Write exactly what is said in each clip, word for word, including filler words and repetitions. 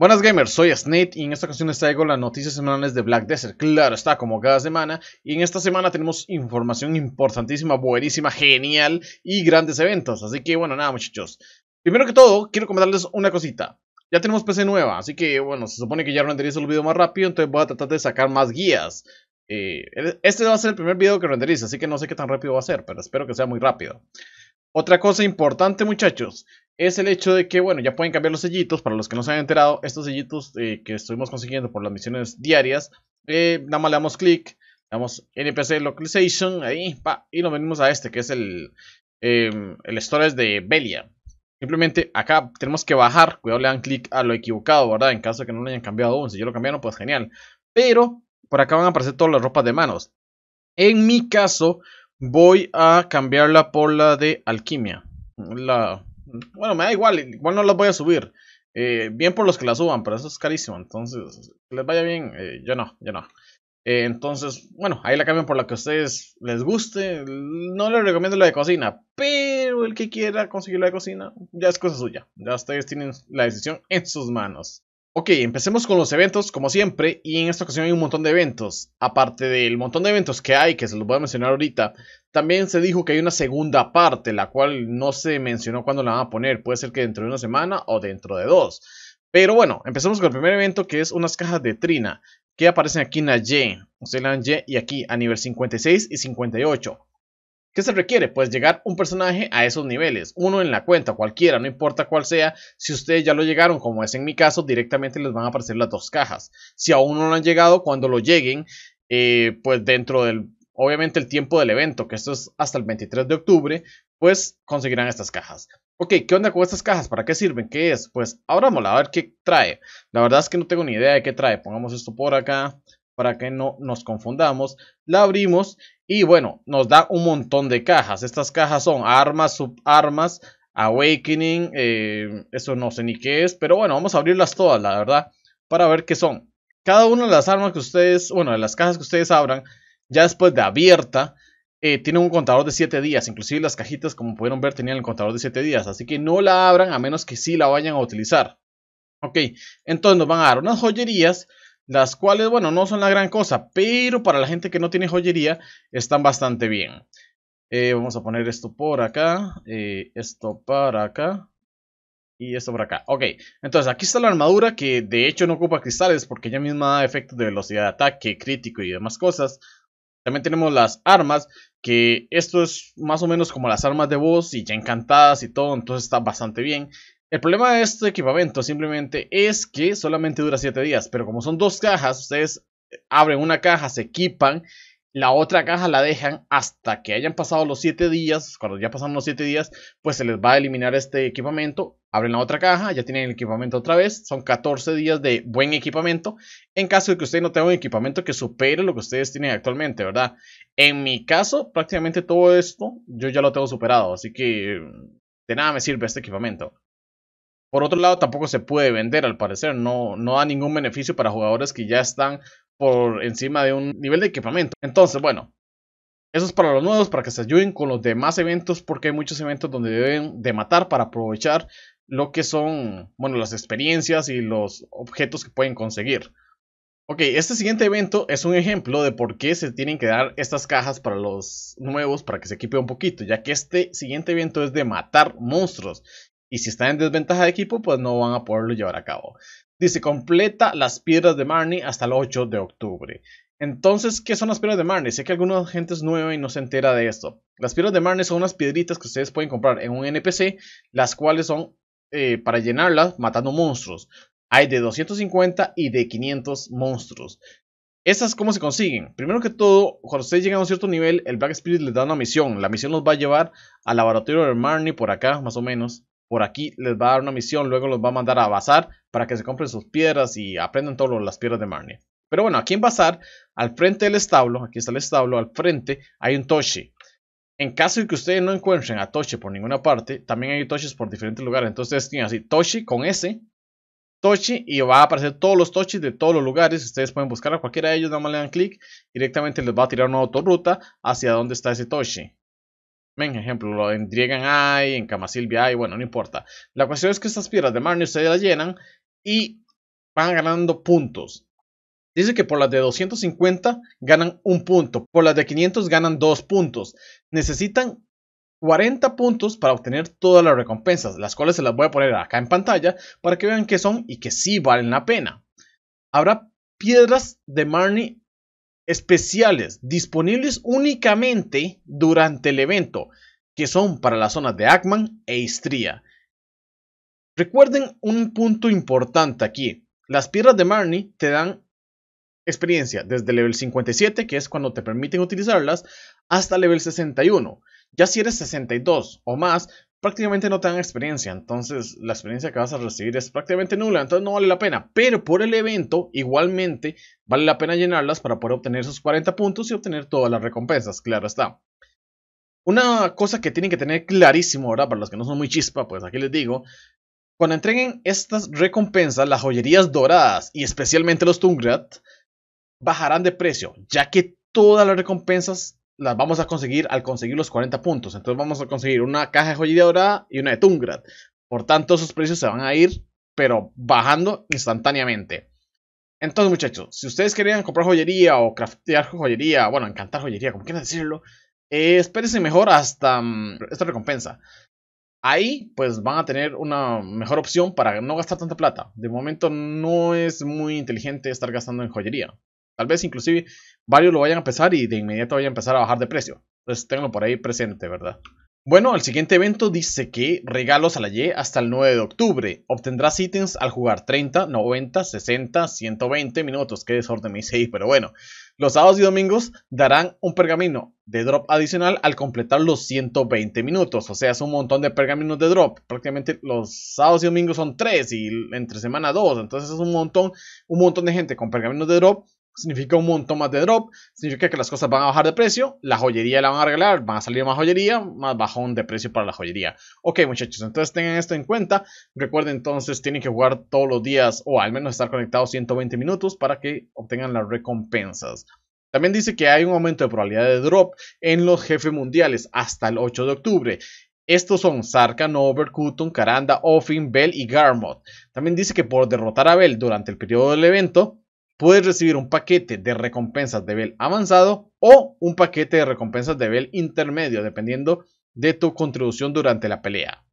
Buenas gamers, soy Snate y en esta ocasión les traigo las noticias semanales de Black Desert. Claro está, como cada semana, y en esta semana tenemos información importantísima, buenísima, genial y grandes eventos. Así que bueno, nada muchachos, primero que todo quiero comentarles una cosita. Ya tenemos P C nueva, así que bueno, se supone que ya renderizo el video más rápido, entonces voy a tratar de sacar más guías. eh, Este va a ser el primer video que renderizo, así que no sé qué tan rápido va a ser, pero espero que sea muy rápido. Otra cosa importante muchachos es el hecho de que, bueno, ya pueden cambiar los sellitos. Para los que no se han enterado, estos sellitos eh, que estuvimos consiguiendo por las misiones diarias, eh, nada más le damos clic, le damos N P C Localization, ahí, pa, y nos venimos a este, que es el, eh, el storage de Belia. Simplemente acá tenemos que bajar, cuidado, le dan clic a lo equivocado, ¿verdad? En caso de que no lo hayan cambiado aún, si yo lo cambiaron, pues genial. Pero por acá van a aparecer todas las ropas de manos. En mi caso, voy a cambiarla por la de Alquimia. La... Bueno, me da igual, igual no las voy a subir. eh, Bien por los que las suban, pero eso es carísimo. Entonces, que les vaya bien, eh, yo no, yo no eh, entonces, bueno, ahí la cambian por la que a ustedes les guste. No les recomiendo la de cocina, pero el que quiera conseguir la de cocina ya es cosa suya, ya ustedes tienen la decisión en sus manos. Ok, empecemos con los eventos como siempre. Y en esta ocasión hay un montón de eventos. Aparte del montón de eventos que hay, que se los voy a mencionar ahorita, también se dijo que hay una segunda parte, la cual no se mencionó cuándo la van a poner. Puede ser que dentro de una semana o dentro de dos. Pero bueno, empecemos con el primer evento, que es unas cajas de Trina, que aparecen aquí en la Y. Ustedes le dan Y y aquí a nivel cincuenta y seis y cincuenta y ocho. ¿Qué se requiere? Pues llegar un personaje a esos niveles, uno en la cuenta, cualquiera, no importa cuál sea. Si ustedes ya lo llegaron, como es en mi caso, directamente les van a aparecer las dos cajas. Si aún no lo han llegado, cuando lo lleguen, eh, pues dentro del, obviamente el tiempo del evento, que esto es hasta el veintitrés de octubre, pues conseguirán estas cajas. Ok, ¿qué onda con estas cajas? ¿Para qué sirven? ¿Qué es? Pues abrámosla, a ver qué trae. La verdad es que no tengo ni idea de qué trae. Pongamos esto por acá, para que no nos confundamos. La abrimos y bueno, nos da un montón de cajas. Estas cajas son armas, subarmas, awakening, eh, eso no sé ni qué es, pero bueno, vamos a abrirlas todas, la verdad, para ver qué son. Cada una de las armas que ustedes, bueno, de las cajas que ustedes abran, ya después de abierta, eh, tiene un contador de siete días. Inclusive las cajitas, como pudieron ver, tenían el contador de siete días, así que no la abran a menos que sí la vayan a utilizar. Ok, entonces nos van a dar unas joyerías, las cuales, bueno, no son la gran cosa, pero para la gente que no tiene joyería, están bastante bien. Eh, vamos a poner esto por acá, eh, esto para acá, y esto por acá. Ok, entonces aquí está la armadura, que de hecho no ocupa cristales, porque ella misma da efectos de velocidad de ataque, crítico y demás cosas. También tenemos las armas, que esto es más o menos como las armas de boss, y ya encantadas y todo, entonces está bastante bien. El problema de este equipamiento simplemente es que solamente dura siete días, pero como son dos cajas, ustedes abren una caja, se equipan, la otra caja la dejan hasta que hayan pasado los siete días, cuando ya pasan los siete días, pues se les va a eliminar este equipamiento, abren la otra caja, ya tienen el equipamiento otra vez, son catorce días de buen equipamiento, en caso de que ustedes no tengan un equipamiento que supere lo que ustedes tienen actualmente, ¿verdad? En mi caso, prácticamente todo esto yo ya lo tengo superado, así que de nada me sirve este equipamiento. Por otro lado, tampoco se puede vender, al parecer, no, no da ningún beneficio para jugadores que ya están por encima de un nivel de equipamiento. Entonces, bueno, eso es para los nuevos, para que se ayuden con los demás eventos, porque hay muchos eventos donde deben de matar para aprovechar lo que son, bueno, las experiencias y los objetos que pueden conseguir. Ok, este siguiente evento es un ejemplo de por qué se tienen que dar estas cajas para los nuevos, para que se equipe un poquito, ya que este siguiente evento es de matar monstruos. Y si están en desventaja de equipo, pues no van a poderlo llevar a cabo. Dice, completa las piedras de Marnie hasta el ocho de octubre. Entonces, ¿qué son las piedras de Marnie? Sé que alguna gente es nueva y no se entera de esto. Las piedras de Marnie son unas piedritas que ustedes pueden comprar en un N P C, las cuales son eh, para llenarlas matando monstruos. Hay de doscientos cincuenta y de quinientos monstruos. ¿Esas cómo se consiguen? Primero que todo, cuando ustedes llegan a un cierto nivel, el Black Spirit les da una misión. La misión los va a llevar al laboratorio de Marnie, por acá, más o menos. Por aquí les va a dar una misión, luego los va a mandar a Bazar para que se compren sus piedras y aprendan todas las piedras de Marnie. Pero bueno, aquí en Bazar, al frente del establo, aquí está el establo, al frente hay un Toshi. En caso de que ustedes no encuentren a Toshi por ninguna parte, también hay Toshis por diferentes lugares. Entonces tienen así, Toshi con S, Toshi, y va a aparecer todos los Toshis de todos los lugares. Ustedes pueden buscar a cualquiera de ellos, nada más le dan clic, directamente les va a tirar una autorruta hacia donde está ese Toshi. En ejemplo, en Driegan hay, en Camasilvia hay, bueno, no importa. La cuestión es que estas piedras de Marnie ustedes las llenan y van ganando puntos. Dice que por las de doscientos cincuenta ganan un punto, por las de quinientos ganan dos puntos. Necesitan cuarenta puntos para obtener todas las recompensas, las cuales se las voy a poner acá en pantalla para que vean qué son y que sí valen la pena. Habrá piedras de Marnie especiales disponibles únicamente durante el evento, que son para las zonas de Ackman e Istria. Recuerden un punto importante aquí: las piedras de Marnie te dan experiencia desde level cincuenta y siete, que es cuando te permiten utilizarlas, hasta level sesenta y uno. Ya si eres sesenta y dos o más, prácticamente no te dan experiencia, entonces la experiencia que vas a recibir es prácticamente nula, entonces no vale la pena. Pero por el evento, igualmente, vale la pena llenarlas para poder obtener esos cuarenta puntos y obtener todas las recompensas, claro está. Una cosa que tienen que tener clarísimo ahora, para los que no son muy chispa, pues aquí les digo: cuando entreguen estas recompensas, las joyerías doradas y especialmente los Tungrad bajarán de precio, ya que todas las recompensas las vamos a conseguir al conseguir los cuarenta puntos. Entonces vamos a conseguir una caja de joyería dorada y una de Tungrad. Por tanto, esos precios se van a ir, pero bajando instantáneamente. Entonces, muchachos, si ustedes querían comprar joyería o craftear joyería, bueno, encantar joyería, como quieran decirlo, eh, espérense mejor hasta um, esta recompensa. Ahí, pues, van a tener una mejor opción para no gastar tanta plata. De momento no es muy inteligente estar gastando en joyería. Tal vez inclusive varios lo vayan a pesar y de inmediato vayan a empezar a bajar de precio. Entonces tenganlo por ahí presente, ¿verdad? Bueno, el siguiente evento dice que regalos a la Y hasta el nueve de octubre. Obtendrás ítems al jugar treinta, noventa, sesenta, ciento veinte minutos. Qué desorden me hice ahí, pero bueno. Los sábados y domingos darán un pergamino de drop adicional al completar los ciento veinte minutos. O sea, es un montón de pergaminos de drop. Prácticamente los sábados y domingos son tres y entre semana dos. Entonces es un montón, un montón de gente con pergaminos de drop. Significa un montón más de drop, significa que las cosas van a bajar de precio, la joyería la van a regalar, van a salir más joyería, más bajón de precio para la joyería. Ok, muchachos, entonces tengan esto en cuenta. Recuerden, entonces tienen que jugar todos los días o al menos estar conectados ciento veinte minutos para que obtengan las recompensas. También dice que hay un aumento de probabilidad de drop en los jefes mundiales hasta el ocho de octubre. Estos son Sarkan, Over, Kutum, Karanda, Offin, Bell y Garmouth. También dice que por derrotar a Bell durante el periodo del evento puedes recibir un paquete de recompensas de Bell avanzado o un paquete de recompensas de Bell intermedio, dependiendo de tu contribución durante la pelea.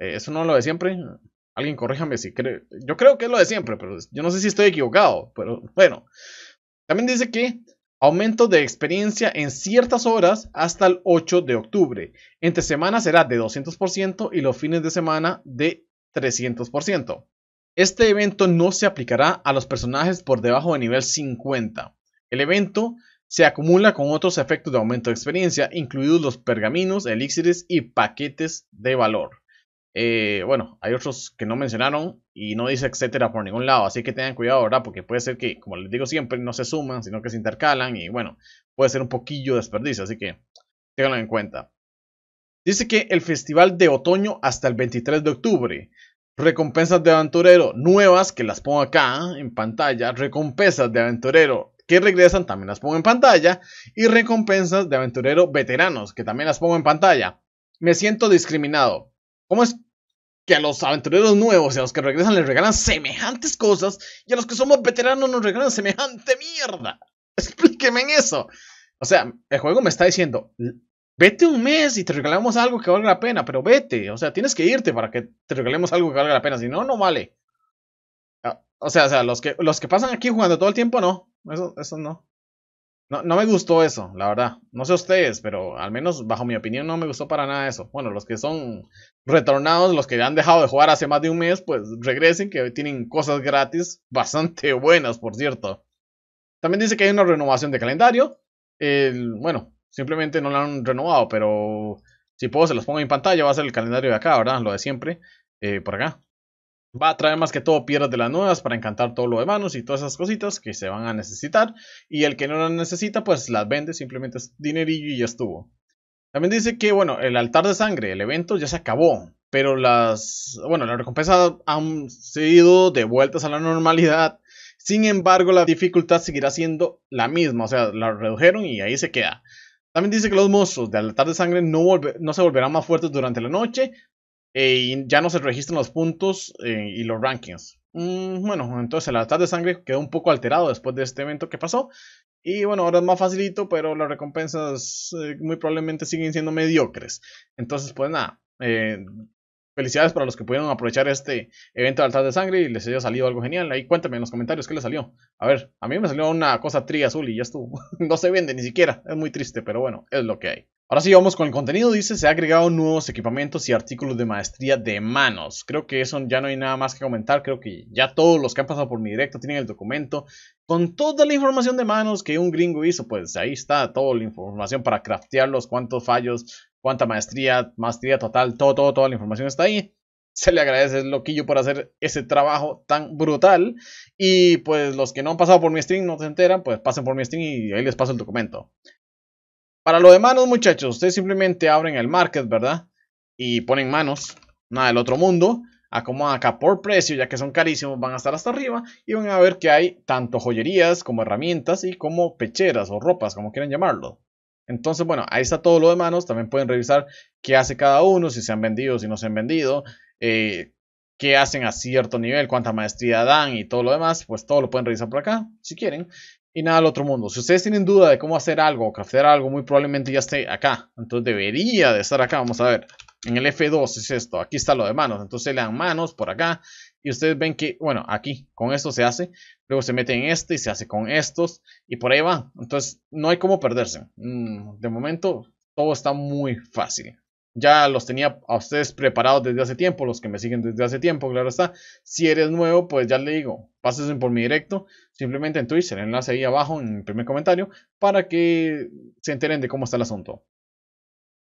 Eh, ¿Eso no es lo de siempre? Alguien corríjame si creo. Yo creo que es lo de siempre, pero yo no sé si estoy equivocado. Pero bueno. También dice que aumento de experiencia en ciertas horas hasta el ocho de octubre. Entre semanas será de doscientos por ciento y los fines de semana de trescientos por ciento. Este evento no se aplicará a los personajes por debajo de nivel cincuenta. El evento se acumula con otros efectos de aumento de experiencia, incluidos los pergaminos, elixires y paquetes de valor. Eh, bueno, hay otros que no mencionaron y no dice etcétera por ningún lado, así que tengan cuidado, ¿verdad? Porque puede ser que, como les digo siempre, no se suman, sino que se intercalan y bueno, puede ser un poquillo de desperdicio, así que ténganlo en cuenta. Dice que el festival de otoño hasta el veintitrés de octubre. Recompensas de aventurero nuevas, que las pongo acá en pantalla. Recompensas de aventurero que regresan, también las pongo en pantalla. Y recompensas de aventurero veteranos, que también las pongo en pantalla. Me siento discriminado. ¿Cómo es que a los aventureros nuevos y a los que regresan les regalan semejantes cosas? Y a los que somos veteranos nos regalan semejante mierda. Explíqueme en eso. O sea, el juego me está diciendo: vete un mes y te regalamos algo que valga la pena, pero vete, o sea, tienes que irte para que te regalemos algo que valga la pena, si no, no vale. O sea, o sea los, que, los que pasan aquí jugando todo el tiempo, no, eso, eso no. no. No me gustó eso, la verdad, no sé ustedes, pero al menos bajo mi opinión no me gustó para nada eso. Bueno, los que son retornados, los que han dejado de jugar hace más de un mes, pues regresen, que tienen cosas gratis, bastante buenas, por cierto. También dice que hay una renovación de calendario, el, bueno... simplemente no lo han renovado, pero si puedo se los pongo en pantalla. Va a ser el calendario de acá, ¿verdad? Lo de siempre, eh, por acá. Va a traer más que todo piedras de las nuevas para encantar todo lo de manos y todas esas cositas que se van a necesitar. Y el que no las necesita, pues las vende, simplemente es dinerillo y ya estuvo. También dice que, bueno, el altar de sangre, el evento ya se acabó. Pero las, bueno, las recompensas han sido devueltas a la normalidad. Sin embargo, la dificultad seguirá siendo la misma, o sea, la redujeron y ahí se queda. También dice que los monstruos del altar de sangre no, volve, no se volverán más fuertes durante la noche. Eh, y ya no se registran los puntos eh, y los rankings. Mm, bueno, entonces el altar de sangre quedó un poco alterado después de este evento que pasó. Y bueno, ahora es más facilito, pero las recompensas eh, muy probablemente siguen siendo mediocres. Entonces, pues nada, eh, felicidades para los que pudieron aprovechar este evento de altar de sangre y les haya salido algo genial. Ahí cuéntame en los comentarios qué les salió. A ver, a mí me salió una cosa tri azul y ya estuvo. No se vende ni siquiera, es muy triste, pero bueno, es lo que hay. Ahora sí, vamos con el contenido. Dice, se ha agregado nuevos equipamientos y artículos de maestría de manos. Creo que eso ya no hay nada más que comentar. Creo que ya todos los que han pasado por mi directo tienen el documento con toda la información de manos que un gringo hizo. Pues ahí está toda la información para craftearlos, cuántos fallos, cuánta maestría, maestría total, todo, todo, toda la información está ahí. Se le agradece el loquillo por hacer ese trabajo tan brutal. Y pues los que no han pasado por mi stream, no se enteran, pues pasen por mi stream y ahí les paso el documento. Para lo de manos, muchachos, ustedes simplemente abren el market, ¿verdad? Y ponen manos, nada del otro mundo. Acomodan acá por precio, ya que son carísimos, van a estar hasta arriba. Y van a ver que hay tanto joyerías como herramientas y como pecheras o ropas, como quieran llamarlo. Entonces, bueno, ahí está todo lo de manos. También pueden revisar qué hace cada uno, si se han vendido, si no se han vendido. Eh, qué hacen a cierto nivel, cuánta maestría dan y todo lo demás. Pues todo lo pueden revisar por acá, si quieren. Y nada al otro mundo. Si ustedes tienen duda de cómo hacer algo o craftear algo, muy probablemente ya esté acá. Entonces debería de estar acá. Vamos a ver. En el F dos es esto. Aquí está lo de manos. Entonces le dan manos por acá. Y ustedes ven que, bueno, aquí con esto se hace. Luego se mete en este y se hace con estos. Y por ahí van. Entonces no hay cómo perderse. De momento todo está muy fácil. Ya los tenía a ustedes preparados desde hace tiempo, los que me siguen desde hace tiempo, claro está. Si eres nuevo, pues ya le digo, pásense por mi directo, simplemente en Twitch, el enlace ahí abajo en el primer comentario, para que se enteren de cómo está el asunto.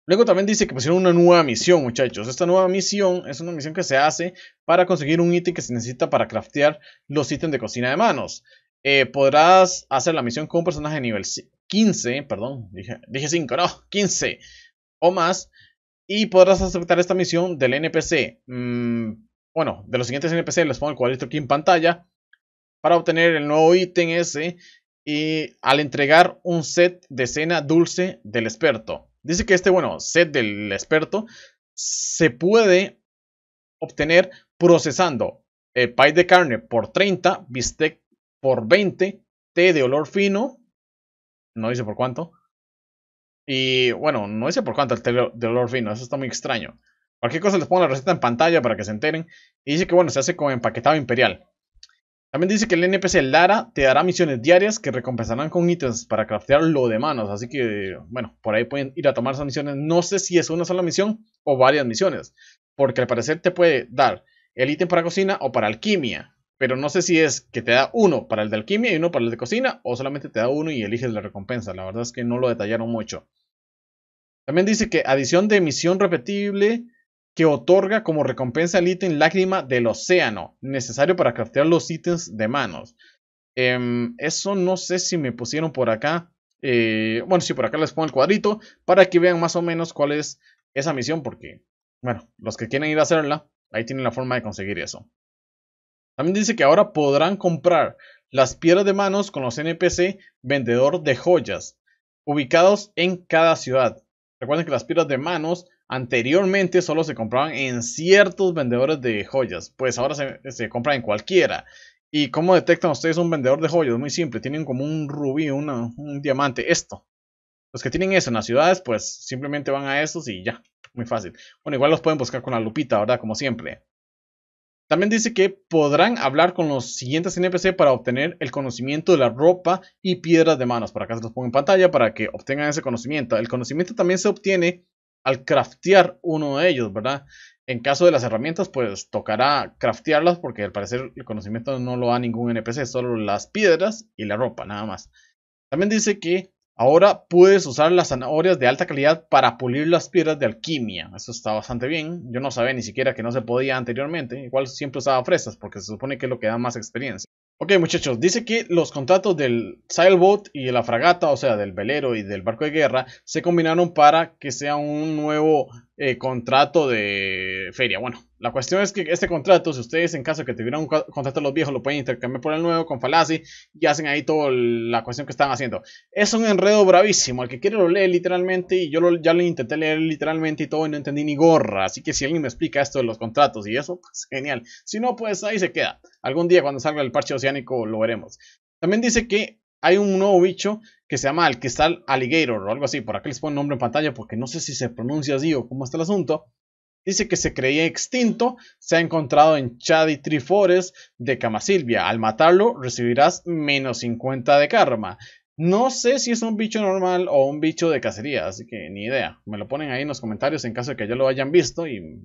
Luego también dice que pusieron una nueva misión, muchachos. Esta nueva misión es una misión que se hace para conseguir un ítem que se necesita para craftear los ítems de cocina de manos. Eh, podrás hacer la misión con un personaje de nivel quince, perdón, dije, dije cinco, no, quince o más. Y podrás aceptar esta misión del N P C. Mm, bueno, de los siguientes N P C les pongo el cuadrito aquí en pantalla. Para obtener el nuevo ítem ese. Y al entregar un set de cena dulce del experto. Dice que este, bueno, set del experto se puede obtener procesando eh, pie de carne por treinta, bistec por veinte, té de olor fino. No dice por cuánto. Y bueno, no sé por cuánto el té de olor fino, eso está muy extraño. Cualquier cosa les pongo la receta en pantalla para que se enteren. Y dice que bueno, se hace con empaquetado imperial. También dice que el N P C Lara te dará misiones diarias que recompensarán con ítems para craftear lo de manos. Así que bueno, por ahí pueden ir a tomar esas misiones. No sé si es una sola misión o varias misiones. Porque al parecer te puede dar el ítem para cocina o para alquimia. Pero no sé si es que te da uno para el de alquimia y uno para el de cocina. O solamente te da uno y eliges la recompensa. La verdad es que no lo detallaron mucho. También dice que adición de misión repetible que otorga como recompensa el ítem lágrima del océano, necesario para craftear los ítems de manos. Eh, eso no sé si me pusieron por acá. Eh, bueno, sí, por acá les pongo el cuadrito para que vean más o menos cuál es esa misión. Porque, bueno, los que quieren ir a hacerla, ahí tienen la forma de conseguir eso. También dice que ahora podrán comprar las piedras de manos con los N P C vendedor de joyas, ubicados en cada ciudad. Recuerden que las piedras de manos anteriormente solo se compraban en ciertos vendedores de joyas. Pues ahora se, se compran en cualquiera. ¿Y cómo detectan ustedes un vendedor de joyas? Muy simple, tienen como un rubí, una, un diamante, esto. Los que tienen eso en las ciudades, pues simplemente van a esos y ya, muy fácil. Bueno, igual los pueden buscar con la lupita, ¿verdad? Como siempre. También dice que podrán hablar con los siguientes N P C para obtener el conocimiento de la ropa y piedras de manos. Por acá se los pongo en pantalla para que obtengan ese conocimiento. El conocimiento también se obtiene al craftear uno de ellos, ¿verdad? En caso de las herramientas, pues tocará craftearlas porque al parecer el conocimiento no lo da ningún N P C, solo las piedras y la ropa, nada más. También dice que ahora puedes usar las zanahorias de alta calidad para pulir las piedras de alquimia. Eso está bastante bien. Yo no sabía ni siquiera que no se podía anteriormente. Igual siempre usaba fresas porque se supone que es lo que da más experiencia. Ok, muchachos, dice que los contratos del sailboat y de la fragata, o sea, del velero y del barco de guerra, se combinaron para que sea un nuevo eh, contrato de feria. Bueno, La cuestión es que este contrato, si ustedes en caso de que tuvieran un contrato de los viejos, lo pueden intercambiar por el nuevo con Falazzi y hacen ahí toda la cuestión que están haciendo. Es un enredo bravísimo, al que quiere lo lee literalmente y yo lo, ya lo intenté leer literalmente y todo y no entendí ni gorra. Así que si alguien me explica esto de los contratos y eso, pues genial. Si no, pues ahí se queda. Algún día cuando salga el parche oceánico lo veremos. También dice que hay un nuevo bicho que se llama Alkizal Aligator o algo así. Por acá les pongo el nombre en pantalla porque no sé si se pronuncia así o cómo está el asunto. Dice que se creía extinto, se ha encontrado en Chadi Trifores de Camasilvia. Al matarlo recibirás menos cincuenta de karma. No sé si es un bicho normal o un bicho de cacería, así que ni idea. Me lo ponen ahí en los comentarios en caso de que ya lo hayan visto y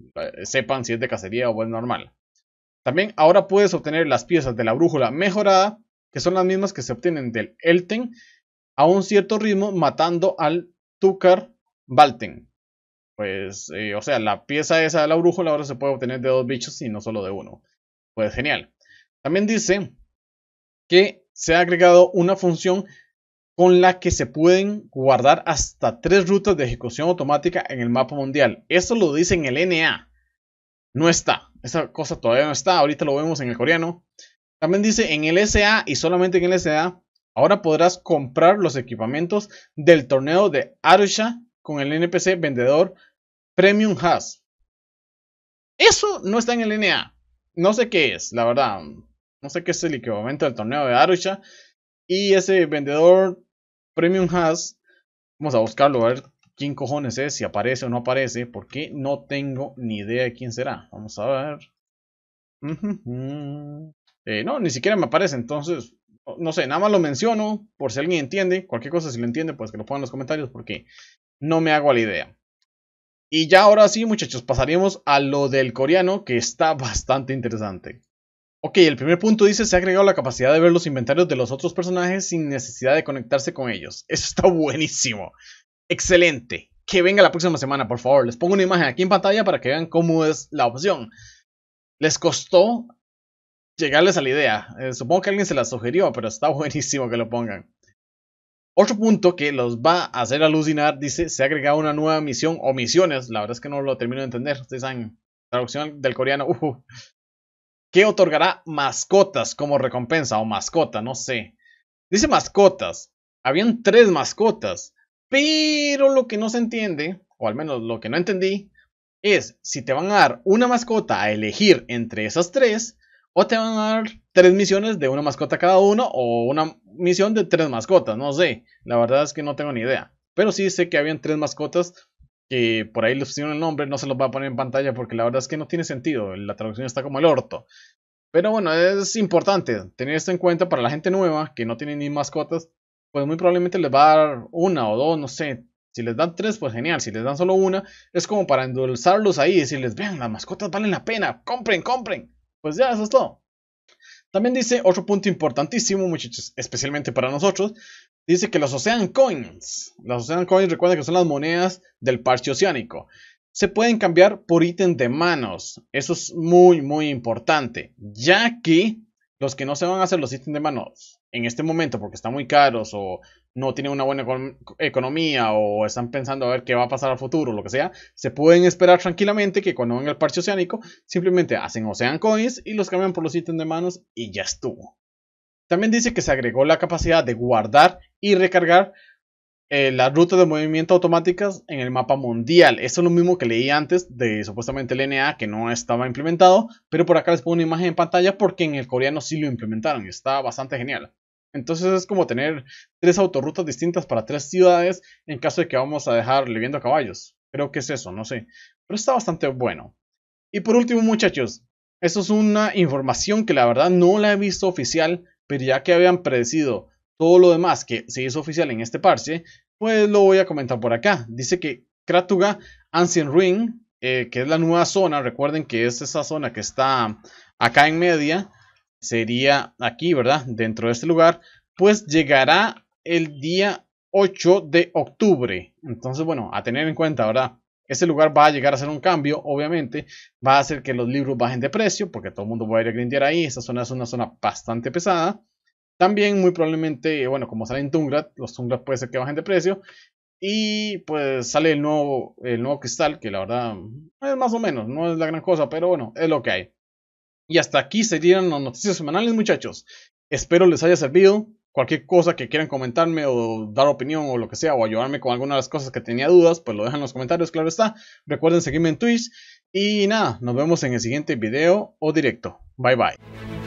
sepan si es de cacería o es normal. También ahora puedes obtener las piezas de la brújula mejorada, que son las mismas que se obtienen del Elten, a un cierto ritmo matando al Tukar Balten. Pues, eh, o sea, la pieza esa de la brújula ahora se puede obtener de dos bichos y no solo de uno. Pues genial. También dice que se ha agregado una función con la que se pueden guardar hasta tres rutas de ejecución automática en el mapa mundial. Eso lo dice en el N A. No está. Esa cosa todavía no está. Ahorita lo vemos en el coreano. También dice en el S A y solamente en el S A. Ahora podrás comprar los equipamientos del torneo de Arusha con el N P C vendedor Premium Has. Eso no está en el N A. No sé qué es, la verdad. No sé qué es el equipamiento del torneo de Arusha. Y ese vendedor Premium Has. Vamos a buscarlo, a ver quién cojones es. Si aparece o no aparece. Porque no tengo ni idea de quién será. Vamos a ver. Eh, no, ni siquiera me aparece. Entonces, no sé. Nada más lo menciono. Por si alguien entiende. Cualquier cosa, si lo entiende, pues que lo pongan en los comentarios. Porque no me hago a la idea. Y ya ahora sí, muchachos, pasaremos a lo del coreano, que está bastante interesante. Ok, el primer punto dice, se ha agregado la capacidad de ver los inventarios de los otros personajes sin necesidad de conectarse con ellos. Eso está buenísimo. Excelente. Que venga la próxima semana, por favor. Les pongo una imagen aquí en pantalla para que vean cómo es la opción. Les costó llegarles a la idea. Eh, supongo que alguien se la sugirió, pero está buenísimo que lo pongan. Otro punto que los va a hacer alucinar, dice, se ha agregado una nueva misión o misiones, la verdad es que no lo termino de entender, ustedes saben, traducción del coreano, uh, que otorgará mascotas como recompensa o mascota, no sé. Dice mascotas, habían tres mascotas, pero lo que no se entiende, o al menos lo que no entendí, es si te van a dar una mascota a elegir entre esas tres, o te van a dar tres misiones de una mascota cada uno, o una misión de tres mascotas, no sé. La verdad es que no tengo ni idea. Pero sí sé que habían tres mascotas que por ahí les pusieron el nombre, no se los voy a poner en pantalla porque la verdad es que no tiene sentido. La traducción está como el orto. Pero bueno, es importante tener esto en cuenta para la gente nueva que no tiene ni mascotas. Pues muy probablemente les va a dar una o dos, no sé. Si les dan tres, pues genial. Si les dan solo una, es como para endulzarlos ahí y decirles, vean, las mascotas valen la pena, compren, compren. Pues ya, eso es todo. También dice otro punto importantísimo, muchachos, especialmente para nosotros. Dice que los Ocean Coins. Las Ocean Coins, recuerden que son las monedas del parche oceánico. Se pueden cambiar por ítem de manos. Eso es muy, muy importante. Ya que los que no se van a hacer los ítems de manos en este momento porque están muy caros o no tienen una buena economía o están pensando a ver qué va a pasar al futuro, lo que sea, se pueden esperar tranquilamente que cuando venga el parche oceánico simplemente hacen Ocean Coins y los cambian por los ítems de manos y ya estuvo. También dice que se agregó la capacidad de guardar y recargar eh, las rutas de movimiento automáticas en el mapa mundial. Eso es lo mismo que leí antes de supuestamente el N A, que no estaba implementado, pero por acá les pongo una imagen en pantalla porque en el coreano sí lo implementaron y está bastante genial. Entonces es como tener tres autorrutas distintas para tres ciudades en caso de que vamos a dejar viviendo a caballos. Creo que es eso, no sé. Pero está bastante bueno. Y por último, muchachos, esto es una información que la verdad no la he visto oficial, pero ya que habían predecido todo lo demás que se hizo oficial en este parche, pues lo voy a comentar por acá. Dice que Kratuga Ancient Ruins, eh, que es la nueva zona, recuerden que es esa zona que está acá en media, sería aquí, ¿verdad? Dentro de este lugar, pues llegará el día ocho de octubre. Entonces, bueno, a tener en cuenta, ¿verdad? Este lugar va a llegar a hacer un cambio, obviamente. Va a hacer que los libros bajen de precio, porque todo el mundo va a ir a grindear ahí. Esta zona es una zona bastante pesada. También, muy probablemente, bueno, como sale en Tungrad, los Tungrad puede ser que bajen de precio. Y pues sale el nuevo, el nuevo cristal, que la verdad es más o menos, no es la gran cosa, pero bueno, es lo que hay. Y hasta aquí serían las noticias semanales, muchachos. Espero les haya servido. Cualquier cosa que quieran comentarme o dar opinión o lo que sea, o ayudarme con alguna de las cosas que tenía dudas, pues lo dejan en los comentarios, claro está. Recuerden seguirme en Twitch. Y nada, nos vemos en el siguiente video o directo. Bye bye.